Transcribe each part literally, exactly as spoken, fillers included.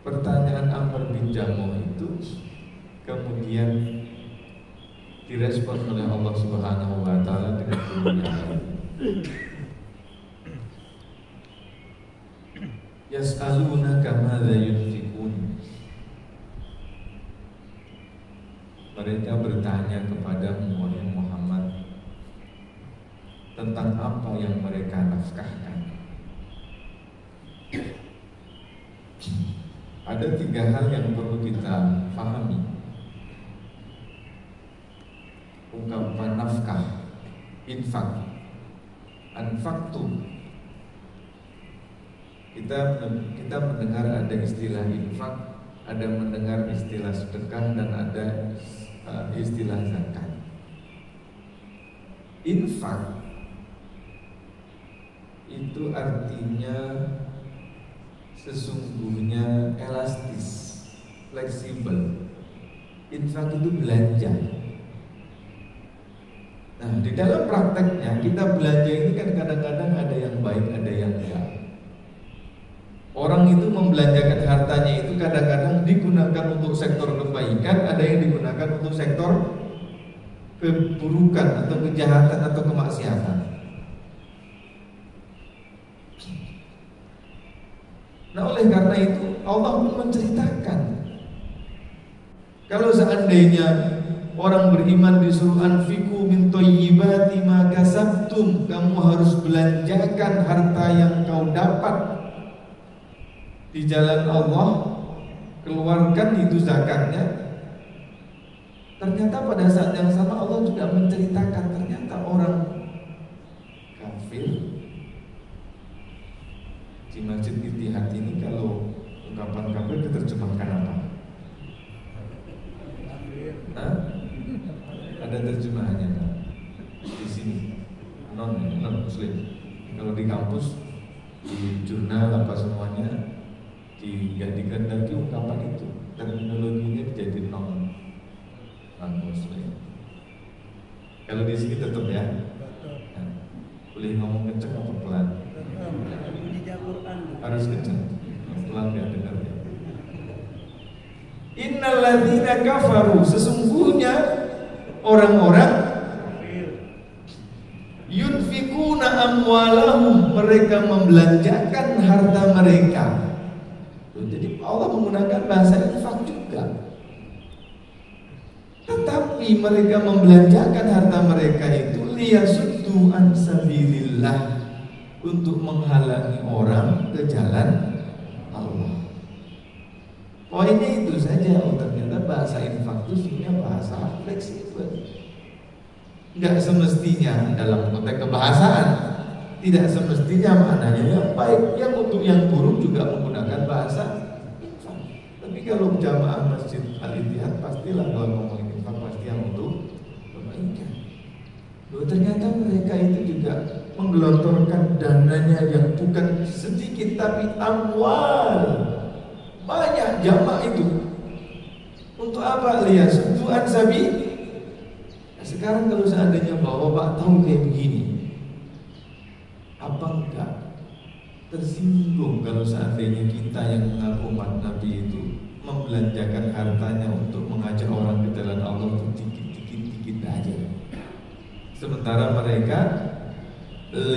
pertanyaan Amr bin Jamuh itu kemudian direspon oleh Allah Subhanahu wa Ta'ala dengan kemuliaan. Yas'alunaka madza yunfiqun. Mereka bertanya kepadamu wahai Muhammad tentang apa yang mereka nafkahkan. Ada tiga hal yang perlu kita pahami. Ungkapan nafkah, infak, anfaktum. Kita kita mendengar ada istilah infak, ada mendengar istilah sedekah, dan ada uh, istilah zakat. Infak itu artinya sesungguhnya elastis, fleksibel. Infak itu belanja. Nah, di dalam prakteknya kita belanja ini kan kadang-kadang ada yang baik, ada yang enggak. Orang itu membelanjakan hartanya itu kadang-kadang digunakan untuk sektor kebaikan, ada yang digunakan untuk sektor keburukan atau kejahatan atau kemaksiatan. Nah, oleh karena itu Allah pun menceritakan, kalau seandainya orang beriman disuruh anfiku min thayyibati ma kasabtum, kamu harus belanjakan harta yang kau dapat di jalan Allah, keluarkan itu zakatnya. Ternyata pada saat yang sama Allah juga menceritakan ternyata orang kafir. Di Masjid Ittihad ini kalau ungkapan kafir diterjemahkan apa? Hah? Ada terjemahannya kan? Di sini non non muslim. Kalau di kampus, di jurnal apa semuanya digantikan lagi ungkapan itu, terminologinya jadi non non muslim. Kalau di sini tetap ya. Nah, boleh ngomong kenceng atau pelan? Harus kencang, pelan ya, dengar ya. Innalladzina kafaru, sesungguhnya orang-orang yunfikuna amwalahum, mereka membelanjakan harta mereka. Jadi Allah menggunakan bahasa infak juga. Tetapi mereka membelanjakan harta mereka itu liyasuddu an sabilillah, untuk menghalangi orang ke jalan Allah. Poinnya itu saja. Oh, ternyata bahasa infak itu sebenarnya bahasa fleksibel. Enggak semestinya dalam konteks kebahasaan, tidak semestinya maknanya yang baik, yang untuk yang buruk juga menggunakan bahasa infak. Tapi kalau jamaah Masjid Al Ittihad pastilah kalau ngomongin infak pasti yang untuk kebaikan. Oh, ternyata mereka itu juga menggelontorkan dananya yang bukan sedikit, tapi amwal banyak jamak itu untuk apa? Lihat sentuhan sabi. Nah, sekarang kalau seandainya bapak-bapak tahu kayak begini, apa enggak tersinggung kalau seandainya kita yang mengaku umat Nabi itu membelanjakan hartanya untuk mengajak orang ke jalan Allah untuk dikit-dikit aja, sementara mereka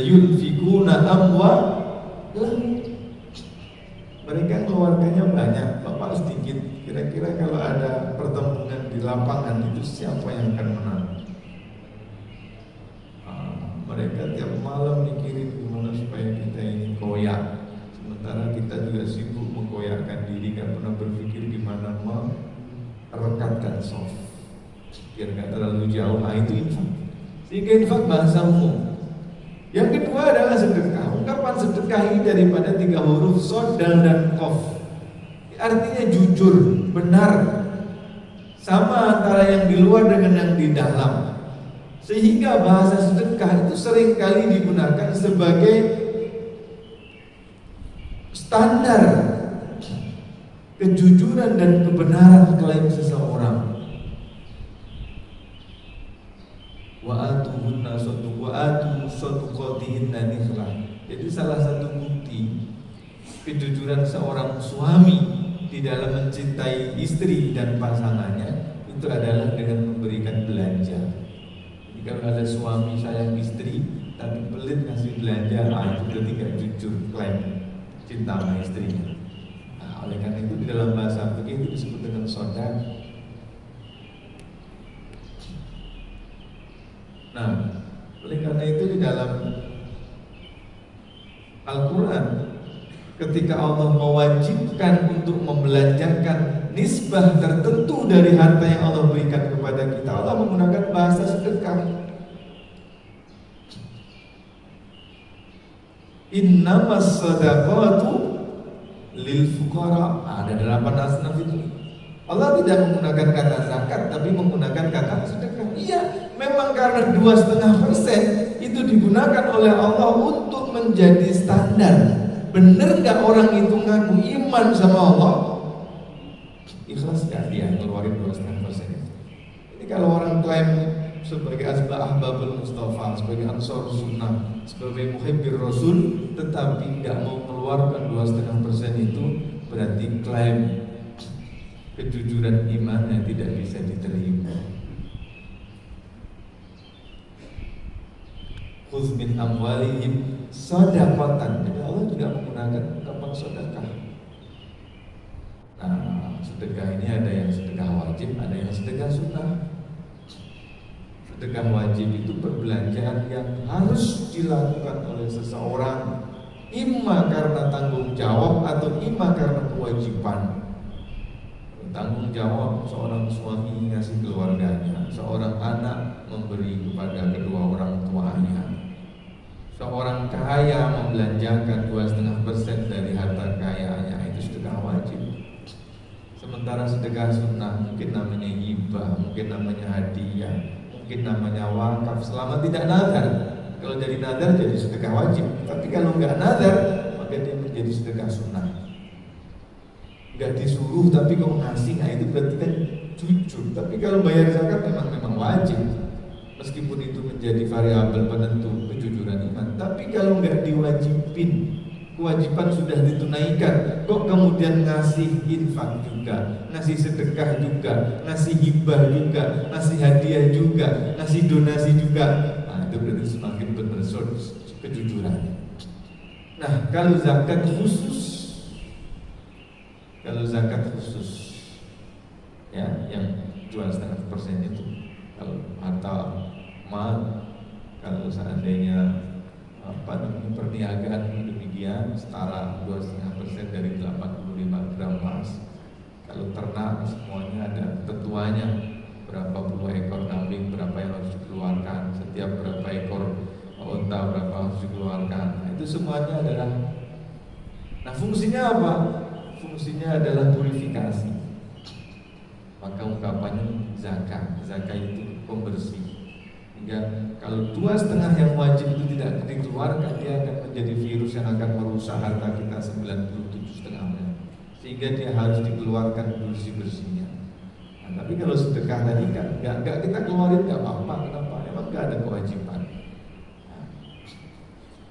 yunfikuna amwalahum, mereka keluarganya banyak, bapak sedikit. Kira-kira kalau ada pertemuan di lapangan itu siapa yang akan menang? Uh, mereka tiap malam mikirin gimana supaya kita ini koyak, sementara kita juga sibuk mengkoyakkan diri, gak pernah berpikir gimana merekatkan soft biar gak terlalu jauh. Nah, itu infak. Sehingga infak bahasa umum. Yang kedua adalah sedekah. Ungkapan sedekah ini daripada tiga huruf sod, dal, dan kof. Artinya jujur, benar, sama antara yang di luar dengan yang di dalam. Sehingga bahasa sedekah itu seringkali digunakan sebagai standar kejujuran dan kebenaran klaim seseorang. Wa'atuhunna soduqatu soduqatihinna nihlah. Jadi salah satu bukti kejujuran seorang suami di dalam mencintai istri dan pasangannya itu adalah dengan memberikan belanja. Jadi kalau ada suami sayang istri tapi pelit ngasih belanja, nah itu berarti gak jujur klaim cinta sama istrinya. Nah, oleh karena itu di dalam bahasa fikih itu disebut dengan sodak. Nah, oleh karena itu di dalam Al-Quran ketika Allah mewajibkan untuk membelanjakan nisbah tertentu dari harta yang Allah berikan kepada kita, Allah menggunakan bahasa sedekah. Innamas sadaqatu lil fuqara. Ada delapan asnaf itu. Allah tidak menggunakan kata zakat, tapi menggunakan kata sedekah. Iya, memang karena dua setengah persen itu digunakan oleh Allah untuk menjadi standar. Bener nggak orang itu ngaku iman sama Allah? Ikhlas nggak dia ngeluarin dua setengah persen? Jadi kalau orang klaim sebagai asbab ahbabul mustafa, sebagai ansor sunnah, sebagai muhibbir rasul, tetapi tidak mau keluarkan dua koma lima persen itu, berarti klaim kejujuran imannya tidak bisa diterima. Khudz min amwalihim shadaqatan. Jadi Allah tidak menggunakan ungkapan sedekah. Nah, sedekah ini ada yang sedekah wajib, ada yang sedekah sunnah. Sedekah wajib itu perbelanjaan yang harus dilakukan oleh seseorang, imma karena tanggung jawab atau imma karena kewajiban. Tanggung jawab seorang suami ngasih keluarganya, seorang anak memberi kepada kedua orang tuanya, seorang kaya membelanjakan dua koma lima persen dari harta kekayaannya, itu sedekah wajib. Sementara sedekah sunnah mungkin namanya hibah, mungkin namanya hadiah, mungkin namanya wakaf, selama tidak nazar. Kalau jadi nazar jadi sedekah wajib, tapi kalau nggak nazar maka dia menjadi sedekah sunnah. Nggak disuruh tapi kok ngasih, nah itu berarti kan jujur. Tapi kalau bayar zakat memang memang wajib, meskipun itu menjadi variabel penentu kejujuran iman. Tapi kalau nggak diwajibin, kewajiban sudah ditunaikan, kok kemudian ngasih infak juga, ngasih sedekah juga, ngasih hibah juga, ngasih hadiah juga, ngasih donasi juga, nah itu berarti semakin benar-benar kejujuran. Nah kalau zakat khusus, kalau zakat khusus ya, yang jual setengah persen itu, kalau harta mal, kalau seandainya apa namanya perniagaan demikian setara dua koma lima persen dari delapan puluh lima gram emas. Kalau ternak semuanya ada ketentuannya, berapa puluh ekor kambing berapa yang harus dikeluarkan, setiap berapa ekor unta berapa harus dikeluarkan. Nah, itu semuanya adalah, nah fungsinya apa? Fungsinya adalah purifikasi. Maka ungkapannya zakat. Zakat itu pembersih. Ya, kalau dua setengah yang wajib itu tidak dikeluarkan, dia akan menjadi virus yang akan merusak harta kita sembilan puluh tujuh setengahnya, sehingga dia harus dikeluarkan bersih-bersihnya. Nah, tapi kalau sedekah tadi kan nggak nggak kita keluarin nggak apa-apa, kenapa? Emang nggak ada kewajiban.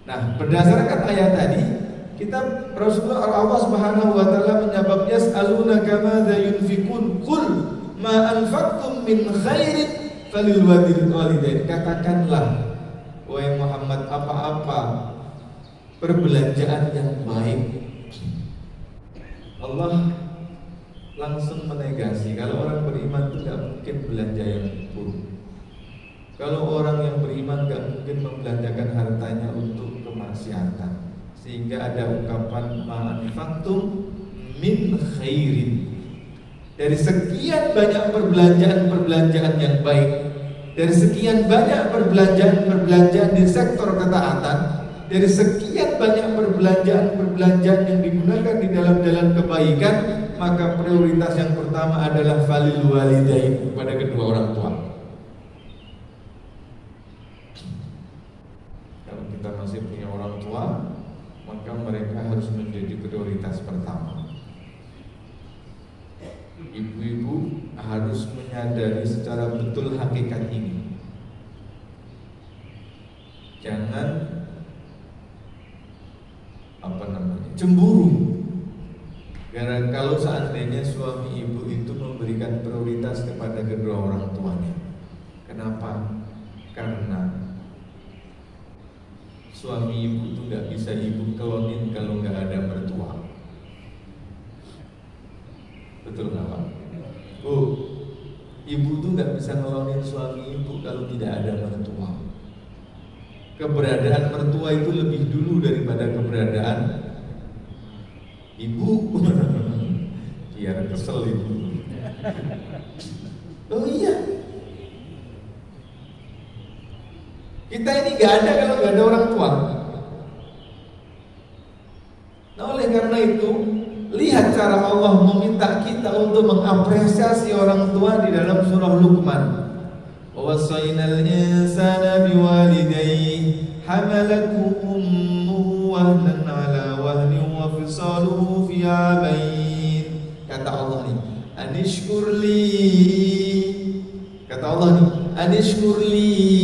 Nah berdasarkan ayat tadi, kita Rasulullah Allah Subhanahu Wa Taala menyebabnya as'alunaka madza yunfikun qul ma anfaqtum min khairin falil wadil walidain. Katakanlah wahai Muhammad, apa-apa perbelanjaan yang baik. Allah langsung menegasi. Kalau orang beriman tidak mungkin belanja yang buruk. Kalau orang yang beriman tidak mungkin membelanjakan hartanya untuk kemaksiatan. Sehingga ada ungkapan ma'anfaqtum min khairin. Dari sekian banyak perbelanjaan-perbelanjaan yang baik, dari sekian banyak perbelanjaan-perbelanjaan di sektor ketaatan, dari sekian banyak perbelanjaan-perbelanjaan yang digunakan di dalam jalan kebaikan, maka prioritas yang pertama adalah falil walidain, kepada kedua orang tua. Kalau kita masih punya orang tua, maka mereka harus menjadi prioritas pertama. Ibu-ibu harus menyadari secara betul hakikat ini. Jangan apa namanya cemburu gara-gara Dan kalau seandainya suami ibu itu memberikan prioritas kepada kedua orang tuanya, kenapa? Karena suami ibu itu nggak bisa ibu kelonin kalau nggak ada mertua. Betul nggak Pak? Bu, ibu tuh nggak bisa ngelonin suami ibu kalau tidak ada mertua. Keberadaan mertua itu lebih dulu daripada keberadaan ibu. Biar kesel ibu. Oh iya, kita ini gak ada kalau gak ada orang tua. Nah oleh karena itu, lihat cara Allah meminta kita untuk mengapresiasi orang tua di dalam surah Luqman. Wawasainal insana biwalidayhi hamalatuhu ummuhu wahnan ala wahnin wa fisaluhu fi amain. Kata Allah nih, anishkurli. Kata Allah nih, anishkurli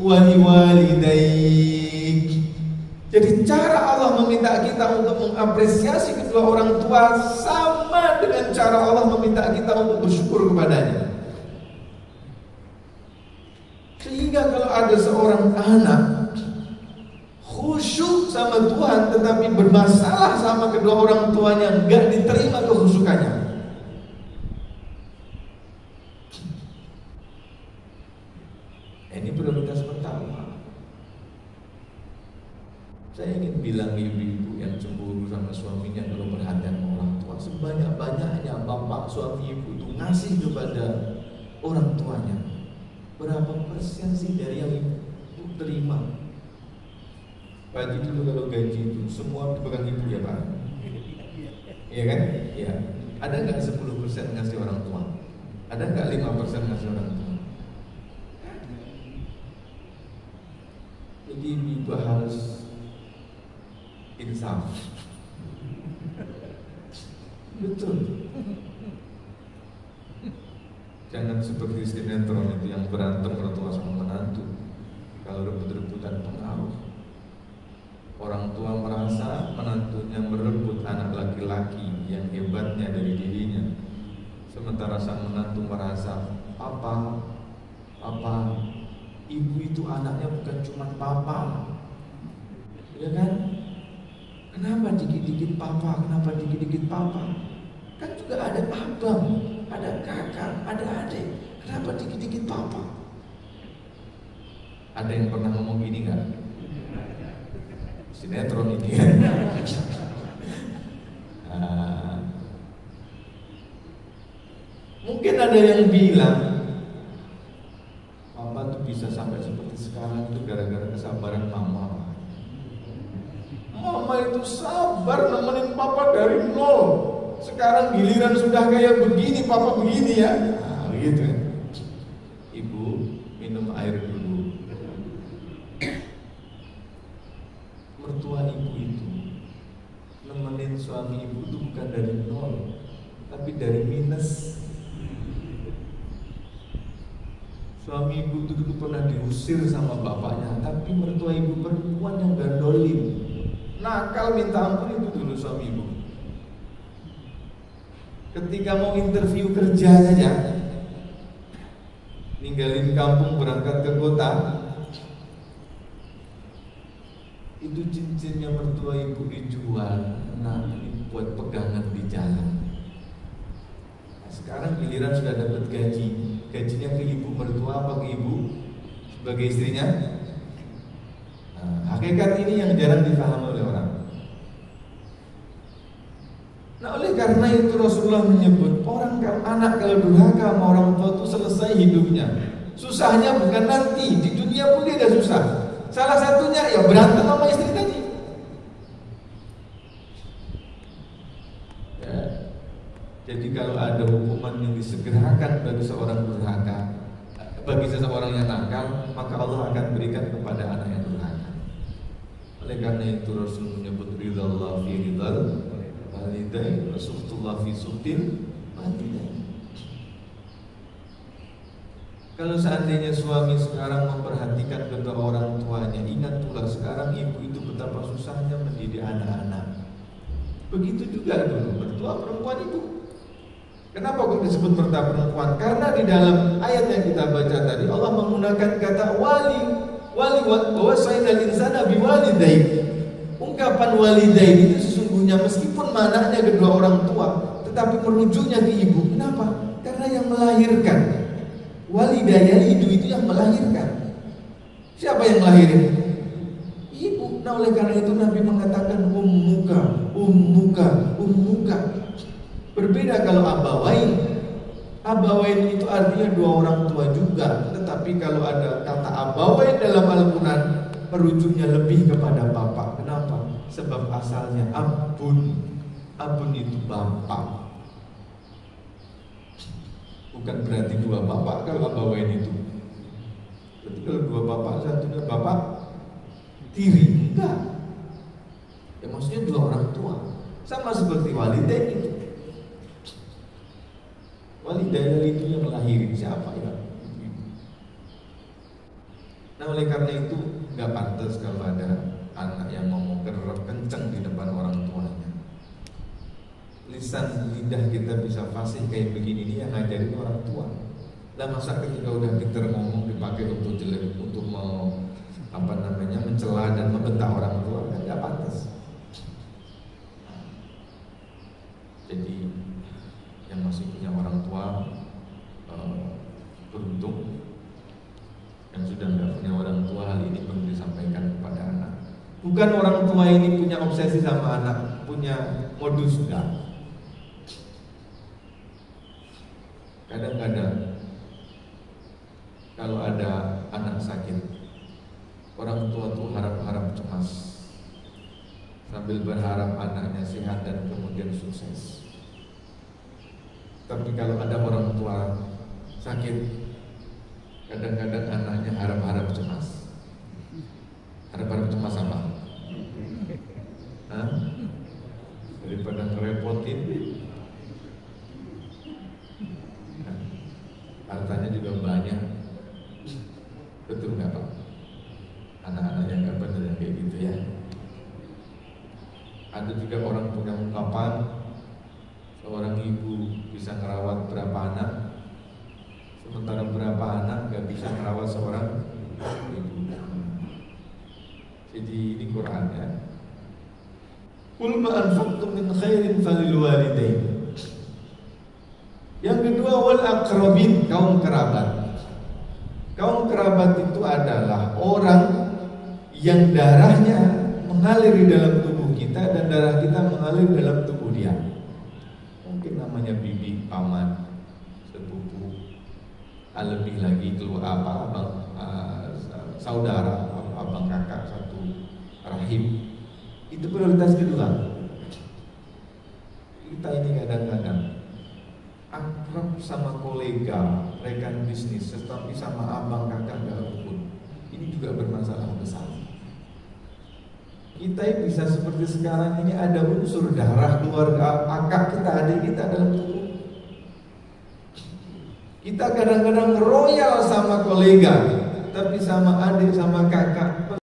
waliwalidaik. Jadi cara Allah meminta kita untuk mengapresiasi kedua orang tua sama dengan cara Allah meminta kita untuk bersyukur kepadanya. Sehingga kalau ada seorang anak khusyuk sama Tuhan tetapi bermasalah sama kedua orang tuanya, enggak diterima kekhusyukannya. Ini prioritas pertama. Saya ingin bilang ibu-ibu yang cemburu sama suaminya, kalau perhatian orang tua, sebanyak-banyaknya bapak suami ibu itu ngasih kepada orang tuanya, berapa persen sih dari yang ibu terima? Pak itu kalau gaji itu semua dipegang ibu ya Pak? Iya kan? Iya. Ada nggak sepuluh persen ngasih orang tua? Ada nggak lima persen ngasih orang tua? Jadi ibu harus insaf. Betul. Jangan seperti sinetron itu yang berantem mertua sama menantu. Kalau rebut-rebutan pengaruh. Orang tua merasa menantunya merebut anak laki-laki yang hebatnya dari dirinya, sementara sang menantu merasa papa, papa. Ibu itu anaknya bukan cuma papa, ya kan? Kenapa dikit-dikit papa? Kenapa dikit-dikit papa? Kan juga ada abang, ada kakak, ada adik. Kenapa dikit-dikit papa? Ada yang pernah ngomong gini nggak? Sinetron ini. Nah, mungkin ada yang bilang, bisa sampai seperti sekarang itu gara-gara kesabaran mama. Mama itu sabar nemenin papa dari nol. Sekarang giliran sudah kayak begini, papa begini ya. Nah, begitu. Ibu minum air dulu. Mertua ibu itu nemenin suami ibu itu bukan dari nol, tapi dari minus. Suami ibu itu dulu pernah diusir sama bapaknya, tapi mertua ibu perempuan yang gandolin, nakal minta ampun itu dulu suami ibu. Ketika mau interview kerja saja, ninggalin kampung berangkat ke kota, itu cincinnya mertua ibu dijual, nah ini buat pegangan di jalan. Nah, sekarang giliran sudah dapat gaji. Gajinya ke ibu mertua apa ke ibu sebagai istrinya? Nah, hakikat ini yang jarang dipahami oleh orang. Nah oleh karena itu Rasulullah menyebut orang anak kalau durhaka sama orang tua itu selesai hidupnya. Susahnya bukan nanti, di dunia pun dia ada susah. Salah satunya ya berantem sama istri tadi. Jadi kalau ada hukuman yang disegerakan bagi seorang durhaka, bagi seseorang yang nakal, maka Allah akan berikan kepada anak yang durhaka. Oleh karena itu Rasul menyebut ridallah fi ridal walidai wa suhtullah fi suhtil walidai. Kalau seandainya suami sekarang memperhatikan kedua orang tuanya, ingat pula sekarang ibu itu betapa susahnya mendidik anak-anak. Begitu juga dulu mertua perempuan itu. Kenapa kok disebut mertua perempuan? Karena di dalam ayat yang kita baca tadi Allah menggunakan kata wali. Wali bahwa sayyidal insana biwalidayhi. Ungkapan walidain itu sesungguhnya meskipun mananya kedua orang tua, tetapi merujuknya ke ibu. Kenapa? Karena yang melahirkan. Walidayani itu itu yang melahirkan. Siapa yang melahirin? Ibu. Nah, oleh karena itu Nabi mengatakan ummuka, ummuka, ummuka. Berbeda kalau abawain. Abawain itu artinya dua orang tua juga, tetapi kalau ada kata abawain dalam Al-Qur'an, merujuknya lebih kepada bapak. Kenapa? Sebab asalnya abun. Abun itu bapak. Bukan berarti dua bapak kalau abawain itu. Berarti kalau dua bapak, satunya bapak tiri. Enggak. Ya maksudnya dua orang tua. Sama seperti walidain itu. Walidain itu yang melahirin siapa ya? Nah oleh karena itu nggak pantas kalau ada anak yang ngomong kenceng di depan orang tuanya. Lisan lidah kita bisa fasih kayak begini, ini yang ngajarin orang tua. Lah masa ketika udah pinter ngomong dipakai untuk jelek, untuk mau apa namanya mencela dan membentak orang tua, nggak pantas. Jadi yang masih punya orang tua uh, beruntung. Yang sudah tidak punya orang tua, hal ini perlu disampaikan kepada anak. Bukan orang tua ini punya obsesi sama anak, punya modus enggak. Kadang-kadang kalau ada anak sakit, orang tua tuh harap-harap cemas, sambil berharap anaknya sehat dan kemudian sukses. Tapi kalau ada orang tua sakit, kadang-kadang anaknya harap-harap cemas. Harap-harap cemas apa? Hah? Daripada ngerepotin, nah, hartanya juga banyak. Betul nggak Pak? Anak-anak yang nggak bener kayak gitu ya. Ada juga orang punya ungkapan, seorang ibu bisa ngerawat berapa anak, sementara berapa anak gak bisa merawat seorang ibu. Jadi ini Quran ya. Qul ma anfaqtum min khairin falil walidain. Yang kedua wal aqrabin, kaum kerabat. Kaum kerabat itu adalah orang yang darahnya mengalir di dalam tubuh kita dan darah kita mengalir di dalam tubuh dia. Mungkin namanya bibi, paman, sepupu. Lebih lagi keluar apa abang uh, saudara, abang kakak satu rahim, itu prioritas kedua. Kita ini kadang-kadang akrab sama kolega, rekan bisnis, tetapi sama abang kakak nggak rukun. Ini juga bermasalah besar. Kita bisa seperti sekarang ini ada unsur darah keluarga kakak kita, adik kita dalam tubuh. Kita kadang-kadang royal sama kolega, tapi sama adik sama kakak